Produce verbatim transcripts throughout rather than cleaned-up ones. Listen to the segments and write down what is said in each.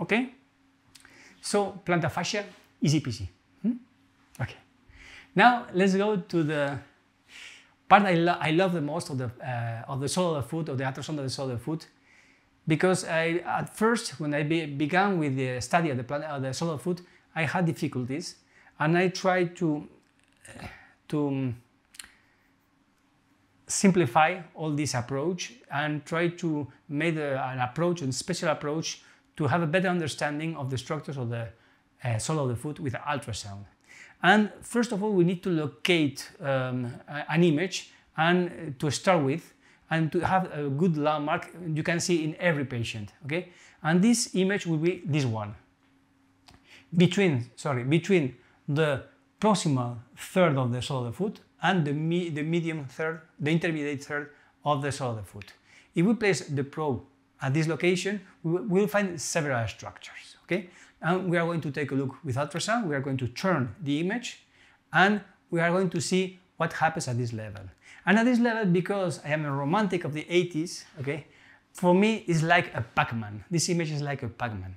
Okay? So plantar fascia, easy peasy. Hmm? Okay. Now let's go to the part I, lo I love the most of the, uh, of the sole of the foot, of the arthrosome of the sole of the foot, because I, at first, when I be began with the study of the, plant of the sole of the foot, I had difficulties, and I tried to, uh, to simplify all this approach and try to make a, an approach, a special approach, to have a better understanding of the structures of the uh, sole of the foot with ultrasound. And first of all, we need to locate um, an image, and to start with, and to have a good landmark you can see in every patient. Okay, and this image will be this one. Between, sorry, between the proximal third of the sole of the foot and the, me, the medium third, the intermediate third of the sole of the foot. If we place the probe at this location, we will find several structures. Okay, and we are going to take a look with ultrasound. We are going to turn the image, and we are going to see what happens at this level. And at this level, because I am a romantic of the eighties, okay, for me it's like a Pac-Man. This image is like a Pac-Man.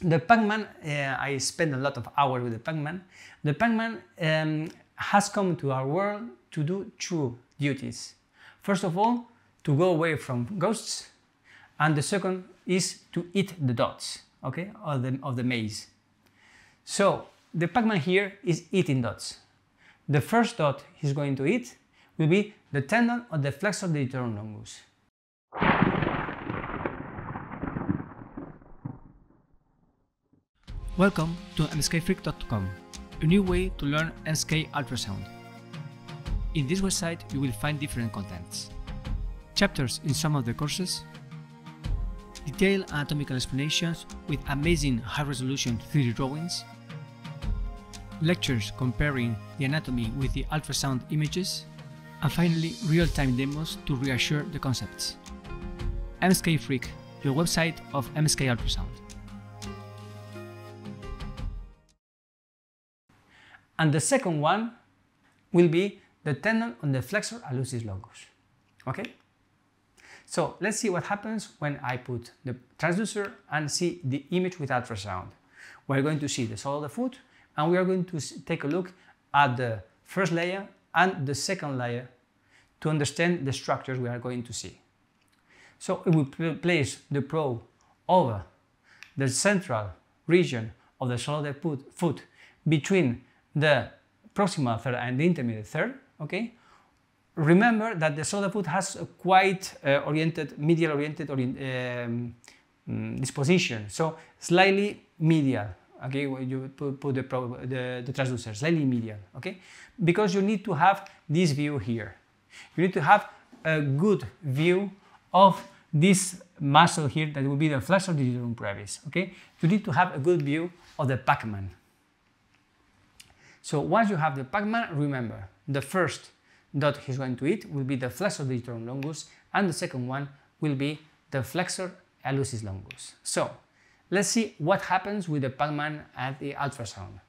The Pac-Man, uh, I spend a lot of hours with the Pac-Man. The Pac-Man um, has come to our world to do two duties. First of all, to go away from ghosts, and the second is to eat the dots, okay, of the, of the maze. So the Pac-Man here is eating dots. The first dot he's going to eat will be the tendon of the flexor digitorum longus. Welcome to M S K freak dot com, a new way to learn M S K ultrasound. In this website you will find different contents, chapters in some of the courses, detailed anatomical explanations with amazing high-resolution three D drawings, lectures comparing the anatomy with the ultrasound images, and finally real-time demos to reassure the concepts. M S K Freak, your website of M S K ultrasound. And the second one will be the tendon on the flexor hallucis longus. Okay? So let's see what happens when I put the transducer and see the image with ultrasound. We're going to see the sole of the foot, and we are going to take a look at the first layer and the second layer to understand the structures we are going to see. So we place the probe over the central region of the sole of the foot between the proximal third and the intermediate third. Okay? Remember that the sole of the foot has a quite uh, oriented, medial oriented orient, um, disposition, so slightly medial. Okay, you put the, probe, the, the transducer, slightly medial, okay? Because you need to have this view here. You need to have a good view of this muscle here that will be the flexor digitorum brevis, okay? You need to have a good view of the Pac-Man. So once you have the Pac-Man, remember, the first dot he's going to eat will be the flexor digitorum longus, and the second one will be the flexor hallucis longus. So, let's see what happens with the Pac-Man at the ultrasound.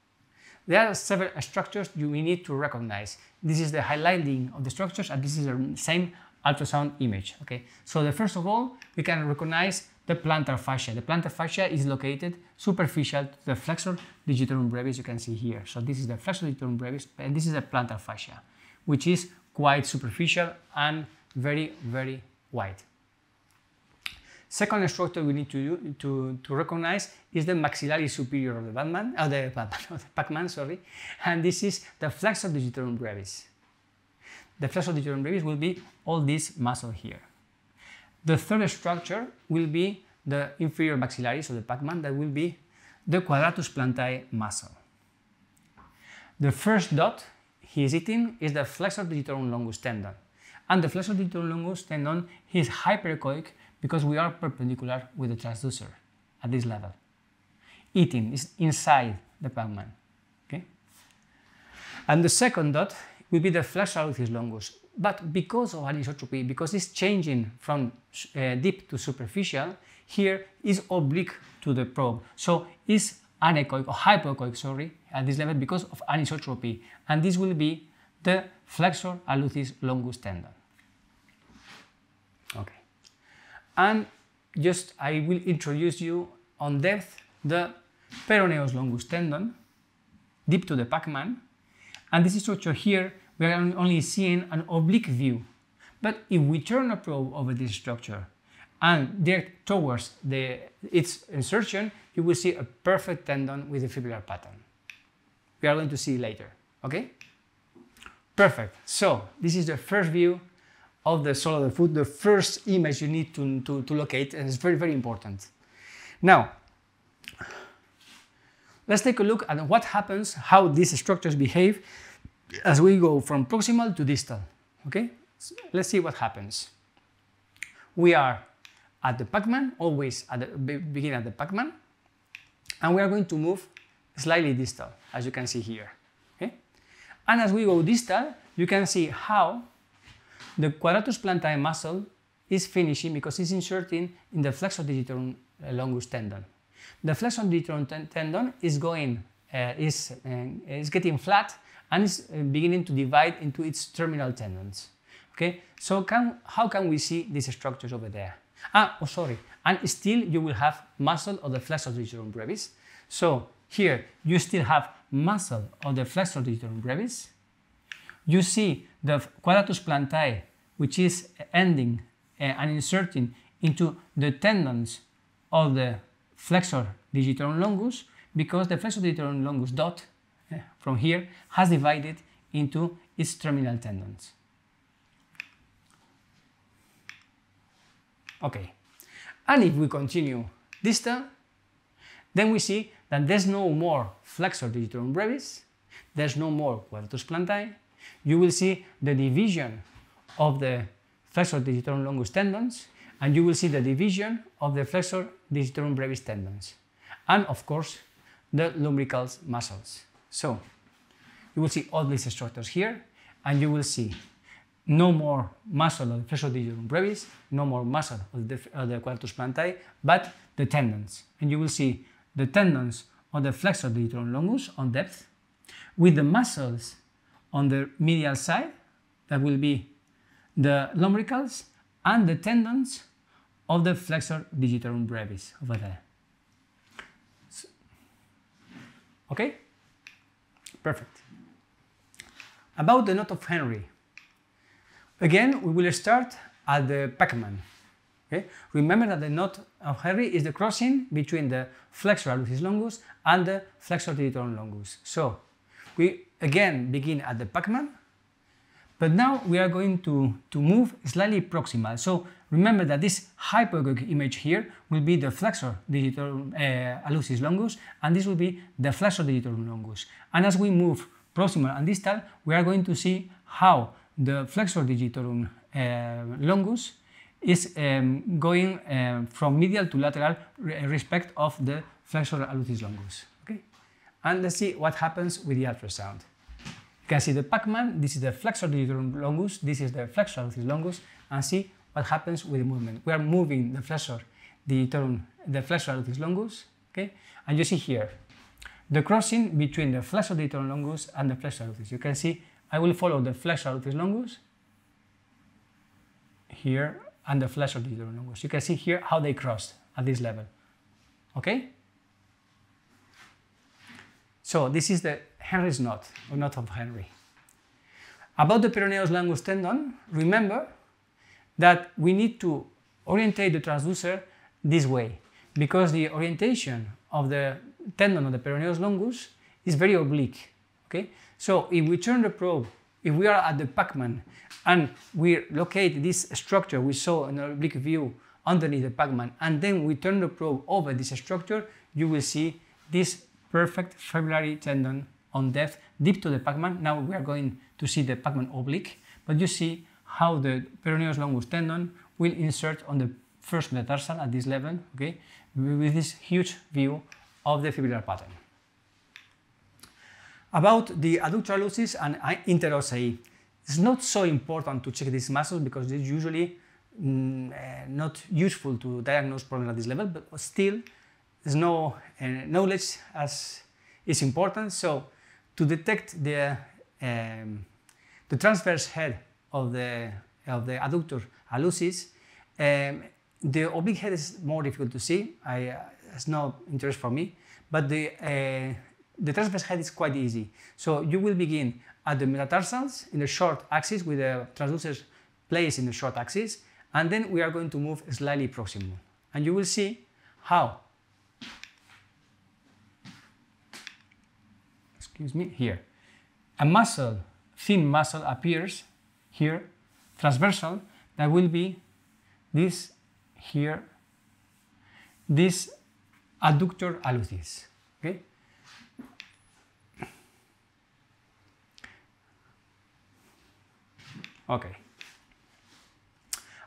There are several structures you need to recognize. This is the highlighting of the structures, and this is the same ultrasound image. Okay, so the first of all, we can recognize the plantar fascia. The plantar fascia is located superficial to the flexor digitorum brevis, you can see here. So this is the flexor digitorum brevis, and this is the plantar fascia, which is quite superficial and very, very wide. Second structure we need to, do, to, to recognize is the maxillaris superior of the Batman, of the, the Pac-Man, sorry, and this is the flexor digitorum brevis. The flexor digitorum brevis will be all this muscle here. The third structure will be the inferior maxillaris of the Pac-Man, that will be the quadratus plantae muscle. The first dot he is eating is the flexor digitorum longus tendon, and the flexor digitorum longus tendon is hyperechoic, because we are perpendicular with the transducer at this level. Eating is inside the Pac-Man, okay? And the second dot will be the flexor hallucis longus, but because of anisotropy, because it's changing from uh, deep to superficial, here is oblique to the probe. So it's anechoic, or hypoechoic, sorry, at this level because of anisotropy. And this will be the flexor hallucis longus tendon. Okay. And just I will introduce you on depth the peroneus longus tendon, deep to the Pac-Man, and this structure here we are only seeing an oblique view. But if we turn a probe over this structure and direct towards the, its insertion, you will see a perfect tendon with a fibular pattern. We are going to see later, okay? Perfect. So this is the first view of the sole of the foot, the first image you need to, to, to locate, and it's very, very important. Now, let's take a look at what happens, how these structures behave as we go from proximal to distal, okay? So let's see what happens. We are at the Pac-Man, always at the, begin at the Pac-Man, and we are going to move slightly distal, as you can see here, okay? And as we go distal, you can see how the quadratus plantae muscle is finishing because it's inserting in the flexor digitorum longus tendon. The flexor digitorum ten tendon is going, uh, is, uh, is getting flat and is uh, beginning to divide into its terminal tendons. Okay, so can, how can we see these structures over there? Ah, oh sorry, and still you will have muscle of the flexor digitorum brevis. So here you still have muscle of the flexor digitorum brevis. You see the quadratus plantae, which is ending uh, and inserting into the tendons of the flexor digitorum longus, because the flexor digitorum longus dot uh, from here has divided into its terminal tendons. Okay, and if we continue distal, then we see that there's no more flexor digitorum brevis, there's no more quadratus plantae. You will see the division of the flexor digitorum longus tendons, and you will see the division of the flexor digitorum brevis tendons, and of course the lumbrical muscles. So you will see all these structures here, and you will see no more muscle of the flexor digitorum brevis, no more muscle of the, of the quadratus plantae, but the tendons. And you will see the tendons on the flexor digitorum longus on depth, with the muscles on the medial side, that will be the lumbricals, and the tendons of the flexor digitorum brevis over there. So, okay? Perfect. About the knot of Henry. Again, we will start at the Pac-Man. Okay? Remember that the knot of Henry is the crossing between the flexor hallucis longus and the flexor digitorum longus. So, we again begin at the Pac-Man, but now we are going to, to move slightly proximal. So remember that this hypergoic image here will be the flexor digitorum uh, hallucis longus, and this will be the flexor digitorum longus. And as we move proximal and distal, we are going to see how the flexor digitorum uh, longus is um, going uh, from medial to lateral respect of the flexor hallucis longus. And let's see what happens with the ultrasound. You can see the Pac-Man, this is the flexor digitorum longus, this is the flexor hallucis longus, and see what happens with the movement. We are moving the flexor digitorum, the flexor hallucis longus, okay? And you see here the crossing between the flexor digitorum longus and the flexor hallucis. You can see I will follow the flexor hallucis longus here and the flexor digitorum longus. You can see here how they crossed at this level, okay? So this is the Henry's knot, or knot of Henry. About the peroneus longus tendon, remember that we need to orientate the transducer this way, because the orientation of the tendon of the peroneus longus is very oblique. Okay? So if we turn the probe, if we are at the Pac-Man and we locate this structure we saw in an oblique view underneath the Pac-Man, and then we turn the probe over this structure, you will see this perfect fibulary tendon on depth, deep to the Pac-Man. Now we are going to see the Pac-Man oblique, but you see how the peroneus longus tendon will insert on the first metatarsal at this level, okay, with this huge view of the fibular pattern. About the adductor hallucis and interossei, it's not so important to check these muscles because it's usually mm, uh, not useful to diagnose problems at this level, but still, there's no uh, knowledge as is important. So to detect the um, the transverse head of the of the adductor hallucis, um, The oblique head is more difficult to see. I, uh, it's no interest for me. But the, uh, the transverse head is quite easy. So you will begin at the metatarsals in the short axis with the transducers placed in the short axis. And then we are going to move slightly proximal. And you will see how, excuse me, here, a muscle, thin muscle appears here, transversal, that will be this here, this adductor hallucis, okay? Okay.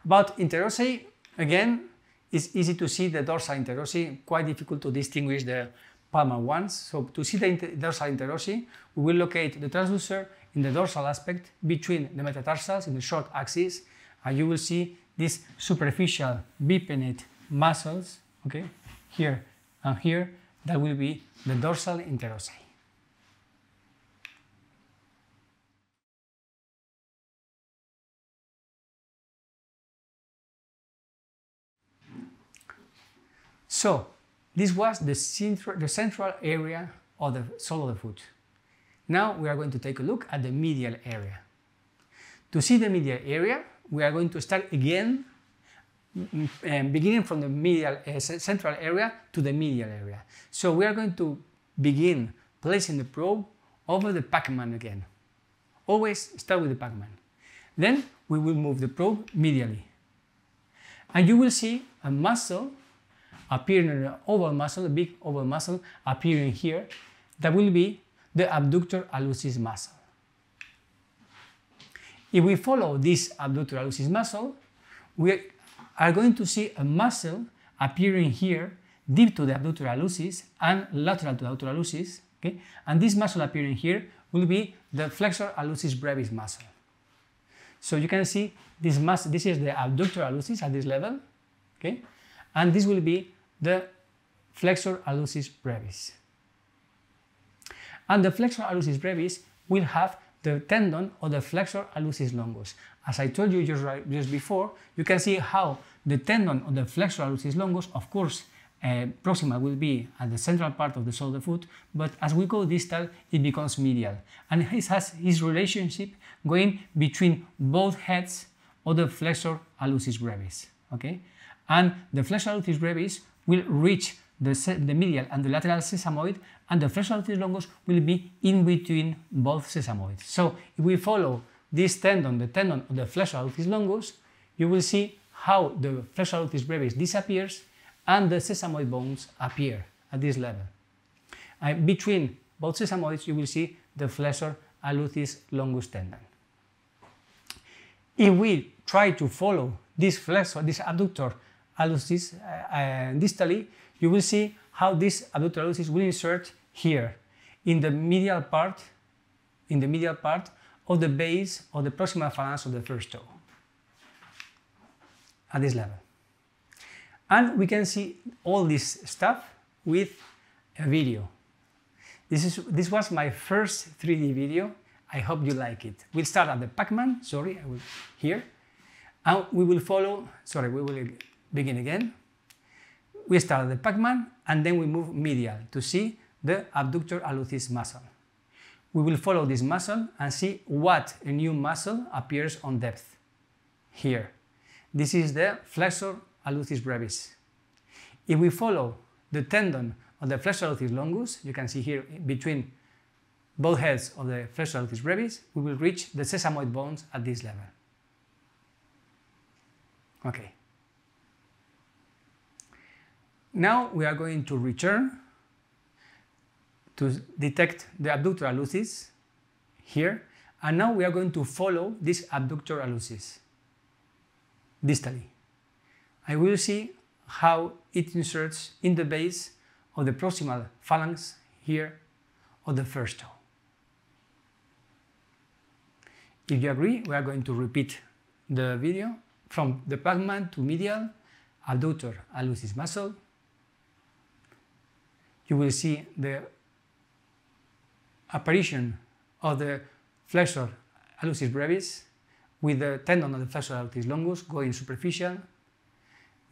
About interossei, again, it's easy to see the dorsal interossei, quite difficult to distinguish the palmar ones. So to see the inter dorsal interossei, we will locate the transducer in the dorsal aspect between the metatarsals in the short axis, and you will see these superficial bipinnate muscles, okay, here and here, that will be the dorsal interossei. So, this was the central, the central area of the sole of the foot. Now we are going to take a look at the medial area. To see the medial area, we are going to start again, um, beginning from the medial, uh, central area to the medial area. So we are going to begin placing the probe over the Pac-Man again. Always start with the Pac-Man. Then we will move the probe medially. And you will see a muscle appearing in an oval muscle, a big oval muscle appearing here, that will be the abductor hallucis muscle. If we follow this abductor hallucis muscle, we are going to see a muscle appearing here, deep to the abductor hallucis and lateral to the abductor hallucis, okay? And this muscle appearing here will be the flexor hallucis brevis muscle. So you can see this muscle, this is the abductor hallucis at this level, okay? And this will be the flexor hallucis brevis. And the flexor hallucis brevis will have the tendon or the flexor hallucis longus. As I told you just, right, just before, you can see how the tendon or the flexor hallucis longus, of course, uh, proximal will be at the central part of the sole of the foot, but as we go distal, it becomes medial. And it has its relationship going between both heads of the flexor hallucis brevis, okay? And the flexor hallucis brevis will reach the, the medial and the lateral sesamoid, and the flexor hallucis longus will be in between both sesamoids. So if we follow this tendon, the tendon of the flexor hallucis longus, you will see how the flexor hallucis brevis disappears and the sesamoid bones appear at this level. And between both sesamoids, you will see the flexor hallucis longus tendon. If we try to follow this flexor, this abductor hallucis uh, uh, distally, you will see how this abductor hallucis will insert here in the medial part, in the medial part of the base of the proximal phalanx of the first toe, at this level. And we can see all this stuff with a video. This is this was my first three D video. I hope you like it. We'll start at the Pac-Man. Sorry, I will here, and we will follow. Sorry, we will. Begin again. We start the Pac-Man and then we move medial to see the abductor hallucis muscle. We will follow this muscle and see what a new muscle appears on depth. Here. This is the flexor hallucis brevis. If we follow the tendon of the flexor hallucis longus, you can see here between both heads of the flexor hallucis brevis, we will reach the sesamoid bones at this level. Okay. Now we are going to return to detect the abductor hallucis here, and now we are going to follow this abductor hallucis distally. I will see how it inserts in the base of the proximal phalanx here of the first toe. If you agree, we are going to repeat the video from the Pac-Man to medial abductor hallucis muscle. You will see the apparition of the flexor hallucis brevis with the tendon of the flexor hallucis longus going superficial.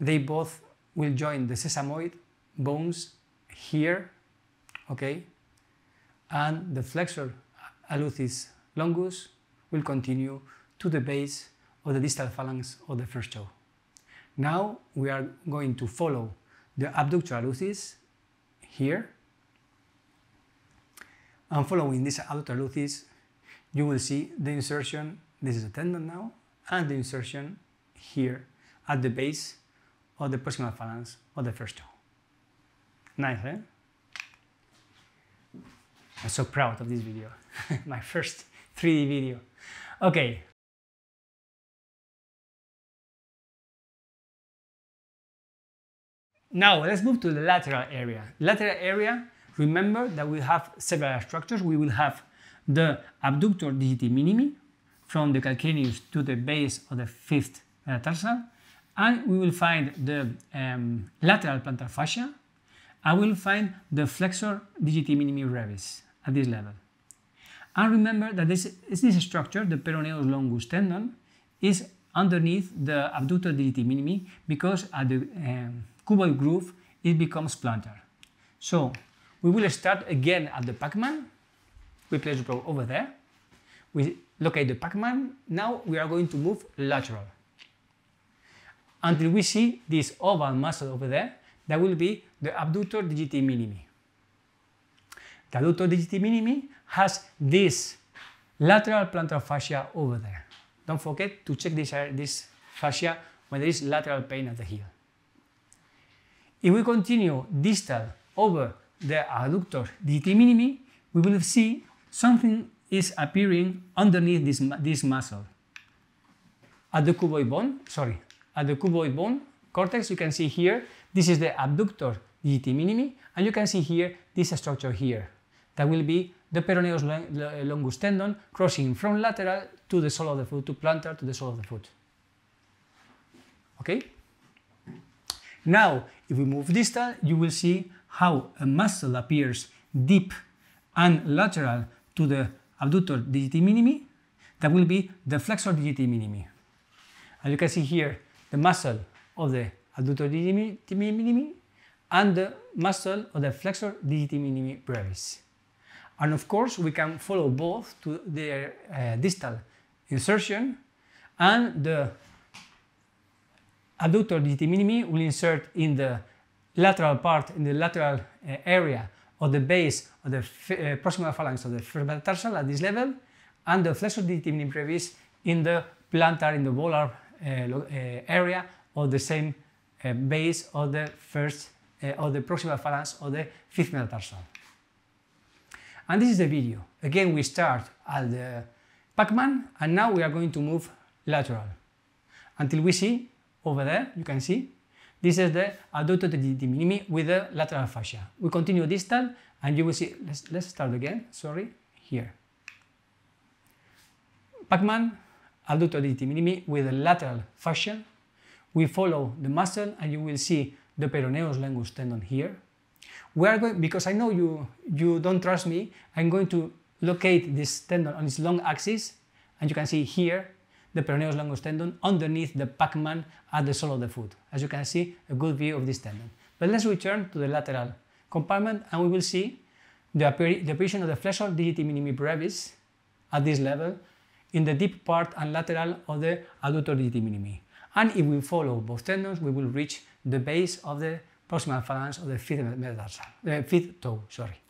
they both will join the sesamoid bones here, okay, and the flexor alucis longus will continue to the base of the distal phalanx of the first toe. Now we are going to follow the abductor alucis here, and following this abductor alucis you will see the insertion, this is a tendon now, and the insertion here at the base of the proximal phalanx of the first toe. Nice, eh? I'm so proud of this video, my first three D video. Okay. Now let's move to the lateral area. Lateral area, remember that we have several structures. We will have the abductor digiti minimi from the calcaneus to the base of the fifth metatarsal, and we will find the um, lateral plantar fascia. I will find the flexor digiti minimi brevis at this level. And remember that this is this structure, the peroneus longus tendon, is underneath the abductor digiti minimi because at the um, cuboid groove it becomes plantar. So we will start again at the Pac-Man. We place the probe over there. We locate the Pac-Man. Now we are going to move lateral until we see this oval muscle over there. That will be the abductor digiti minimi. The abductor digiti minimi has this lateral plantar fascia over there. Don't forget to check this, this fascia when there is lateral pain at the heel. If we continue distal over the abductor digiti minimi, we will see something is appearing underneath this, this muscle. At the cuboid bone, sorry, at the cuboid bone cortex, you can see here, this is the abductor digiti minimi, and you can see here this structure here. That will be the peroneus longus tendon crossing from lateral to the sole of the foot, to plantar to the sole of the foot. Okay? Now, if we move distal, you will see how a muscle appears deep and lateral to the abductor digiti minimi. That will be the flexor digiti minimi. And you can see here the muscle of the abductor digiti minimi and the muscle of the flexor digiti minimi brevis. And of course we can follow both to their uh, distal insertion, and the abductor digiti minimi will insert in the lateral part, in the lateral uh, area of the base of the uh, proximal phalanx of the first metatarsal at this level, and the flexor digiti minimi brevis in the plantar, in the volar uh, uh, area of the same uh, base of the first uh, of the proximal phalanx of the fifth metatarsal. And this is the video. Again, we start at the Pac-Man, and now we are going to move lateral until we see over there. You can see this is the abductor digiti minimi with the lateral fascia. We continue distal, and you will see. Let's let's start again. Sorry, here. Pac-Man, abductor digiti minimi with the lateral fascia. We follow the muscle, and you will see the peroneus longus tendon here. We are going, because I know you, you don't trust me, I'm going to locate this tendon on its long axis, and you can see here the peroneus longus tendon underneath the Pac-Man at the sole of the foot. As you can see, a good view of this tendon. But let's return to the lateral compartment, and we will see the apparition of the flexor digiti minimi brevis at this level in the deep part and lateral of the adductor digiti minimi. And if we follow both tendons, we will reach the base of the proximal phalanx of the fifth metatarsal, the fifth toe, sorry.